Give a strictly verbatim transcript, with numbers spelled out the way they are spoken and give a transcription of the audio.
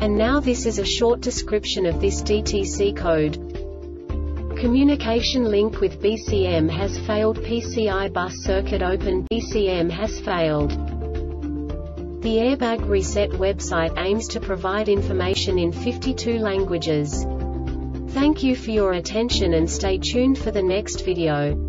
And now this is a short description of this D T C code. Communication link with B C M has failed. P C I bus circuit open. B C M has failed. The Airbag Reset website aims to provide information in fifty-two languages. Thank you for your attention and stay tuned for the next video.